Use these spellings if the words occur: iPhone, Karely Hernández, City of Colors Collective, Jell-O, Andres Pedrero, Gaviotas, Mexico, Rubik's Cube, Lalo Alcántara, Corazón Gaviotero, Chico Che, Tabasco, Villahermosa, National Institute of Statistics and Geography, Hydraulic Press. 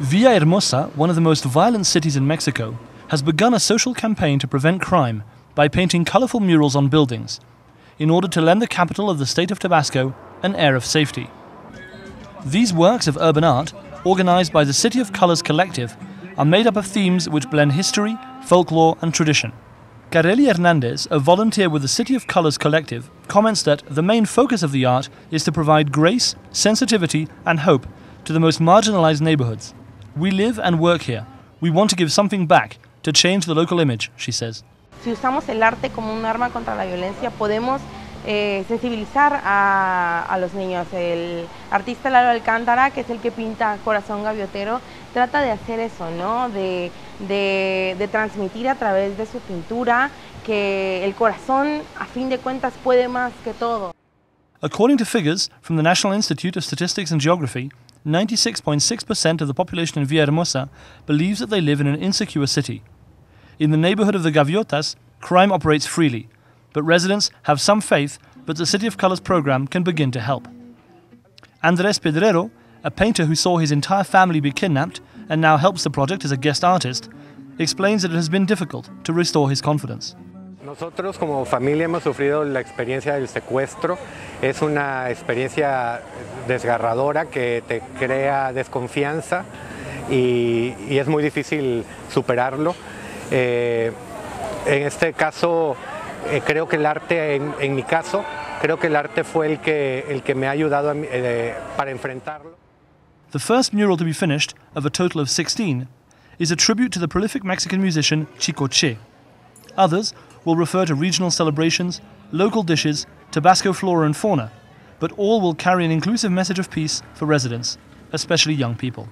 Villahermosa, one of the most violent cities in Mexico, has begun a social campaign to prevent crime by painting colorful murals on buildings in order to lend the capital of the state of Tabasco an air of safety. These works of urban art, organized by the City of Colors Collective, are made up of themes which blend history, folklore and tradition. Karely Hernández, a volunteer with the City of Colors Collective, comments that the main focus of the art is to provide grace, sensitivity and hope to the most marginalized neighborhoods. "We live and work here. We want to give something back to change the local image," she says. Si usamos el arte como un arma contra la violencia, podemos sensibilizar a los niños. El artista Lalo Alcántara, que es el que pinta Corazón Gaviotero, trata de hacer eso, ¿no? De transmitir a través de su pintura que el corazón, a fin de cuentas, puede más que todo. According to figures from the National Institute of Statistics and Geography, 96.6% of the population in Villahermosa believes that they live in an insecure city. In the neighborhood of the Gaviotas, crime operates freely, but residents have some faith that the City of Colors program can begin to help. Andres Pedrero, a painter who saw his entire family be kidnapped and now helps the project as a guest artist, explains that it has been difficult to restore his confidence. Nosotros como familia hemos sufrido la experiencia del secuestro. Es una experiencia desgarradora que te crea desconfianza y es muy difícil superarlo. En este caso, creo que el arte, en mi caso, creo que el arte fue el que me ha ayudado para enfrentarlo. The first mural to be finished, of a total of 16, is a tribute to the prolific Mexican musician Chico Che. Others will refer to regional celebrations, local dishes, Tabasco flora and fauna, but all will carry an inclusive message of peace for residents, especially young people.